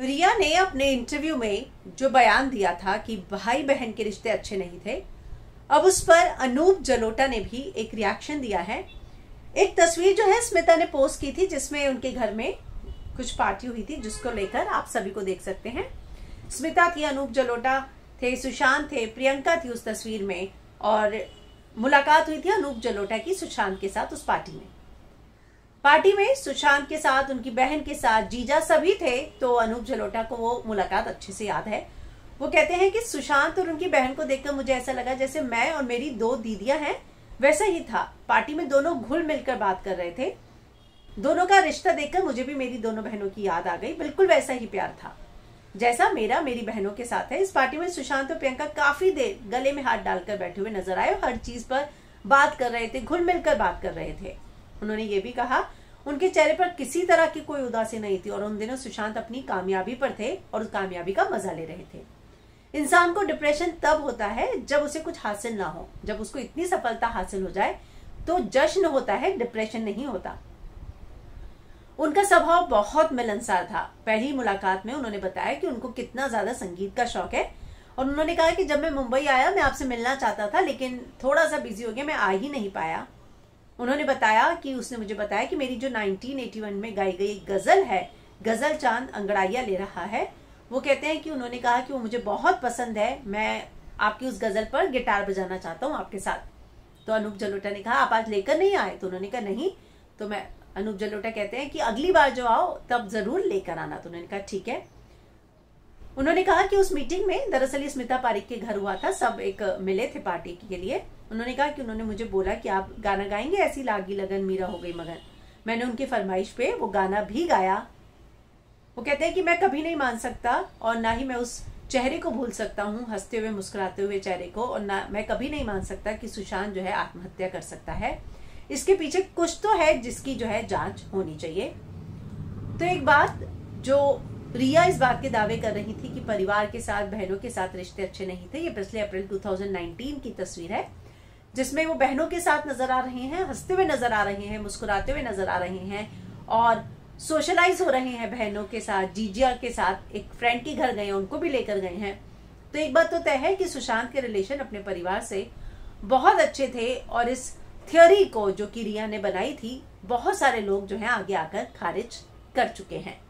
रिया ने अपने इंटरव्यू में जो बयान दिया था कि भाई बहन के रिश्ते अच्छे नहीं थे, अब उस पर अनूप जलोटा ने भी एक रिएक्शन दिया है। एक तस्वीर जो है स्मिता ने पोस्ट की थी जिसमें उनके घर में कुछ पार्टी हुई थी, जिसको लेकर आप सभी को देख सकते हैं। स्मिता थी, अनूप जलोटा थे, सुशांत थे, प्रियंका थी उस तस्वीर में, और मुलाकात हुई थी अनूप जलोटा की सुशांत के साथ उस पार्टी में। पार्टी में सुशांत के साथ, उनकी बहन के साथ, जीजा सभी थे। तो अनूप जलोटा को वो मुलाकात अच्छे से याद है। वो कहते हैं कि सुशांत और उनकी बहन को देखकर मुझे ऐसा लगा जैसे मैं और मेरी दो दीदियां हैं, वैसा ही था। पार्टी में दोनों घुल मिलकर बात कर रहे थे। दोनों का रिश्ता देखकर मुझे भी मेरी दोनों बहनों की याद आ गई। बिल्कुल वैसा ही प्यार था जैसा मेरा मेरी बहनों के साथ है। इस पार्टी में सुशांत और प्रियंका काफी देर गले में हाथ डालकर बैठे हुए नजर आए और हर चीज पर बात कर रहे थे, घुल मिलकर बात कर रहे थे। उन्होंने ये भी कहा उनके चेहरे पर किसी तरह की कोई उदासी नहीं थी और उन दिनों सुशांत अपनी कामयाबी पर थे और उस कामयाबी का मजा ले रहे थे। इंसान को डिप्रेशन तब होता है जब उसे कुछ हासिल ना हो। जब उसको इतनी सफलता हासिल हो जाए तो जश्न होता है, डिप्रेशन नहीं होता। उनका स्वभाव बहुत मिलनसार था। पहली मुलाकात में उन्होंने बताया कि उनको कितना ज्यादा संगीत का शौक है और उन्होंने कहा कि जब मैं मुंबई आया मैं आपसे मिलना चाहता था लेकिन थोड़ा सा बिजी हो गया, मैं आ ही नहीं पाया। उन्होंने बताया कि उसने मुझे बताया कि मेरी जो 1981 में गाई गई एक गजल है, गजल चांद अंगड़ाइया ले रहा है, वो कहते हैं कि उन्होंने कहा कि वो मुझे बहुत पसंद है, मैं आपकी उस गजल पर गिटार बजाना चाहता हूँ आपके साथ। तो अनूप जलोटा ने कहा आप आज लेकर नहीं आए? तो उन्होंने कहा नहीं। तो मैं अनूप जलोटा कहते हैं कि अगली बार जो आओ तब जरूर लेकर आना। तो उन्होंने कहा ठीक है। उन्होंने कहा कि उस मीटिंग में दरअसल ये स्मिता पारीक के घर हुआ था, सब एक मिले थे पार्टी के लिए। उन्होंने कहा कि उन्होंने मुझे बोला कि आप गाना गाएंगे, ऐसी लागी लगन मीरा हो गई मगन। मैंने उनकी फरमाइश पे वो गाना भी गाया। वो कहते हैं कि मैं कभी नहीं मान सकता और ना ही मैं उस चेहरे को भूल सकता हूँ, हंसते हुए मुस्कुराते हुए चेहरे को, और ना मैं कभी नहीं मान सकता कि सुशांत जो है आत्महत्या कर सकता है। इसके पीछे कुछ तो है जिसकी जो है जाँच होनी चाहिए। तो एक बात जो रिया इस बात के दावे कर रही थी कि परिवार के साथ, बहनों के साथ रिश्ते अच्छे नहीं थे, ये पिछले अप्रैल 2019 की तस्वीर है जिसमें वो बहनों के साथ नजर आ रहे हैं, हंसते हुए नजर आ रहे हैं, मुस्कुराते हुए नजर आ रहे हैं और सोशलाइज हो रहे हैं बहनों के साथ। जीजिया के साथ एक फ्रेंड के घर गए, उनको भी लेकर गए हैं। तो एक बात तो तय है कि सुशांत के रिलेशन अपने परिवार से बहुत अच्छे थे और इस थियोरी को जो कि रिया ने बनाई थी बहुत सारे लोग जो है आगे आकर खारिज कर चुके हैं।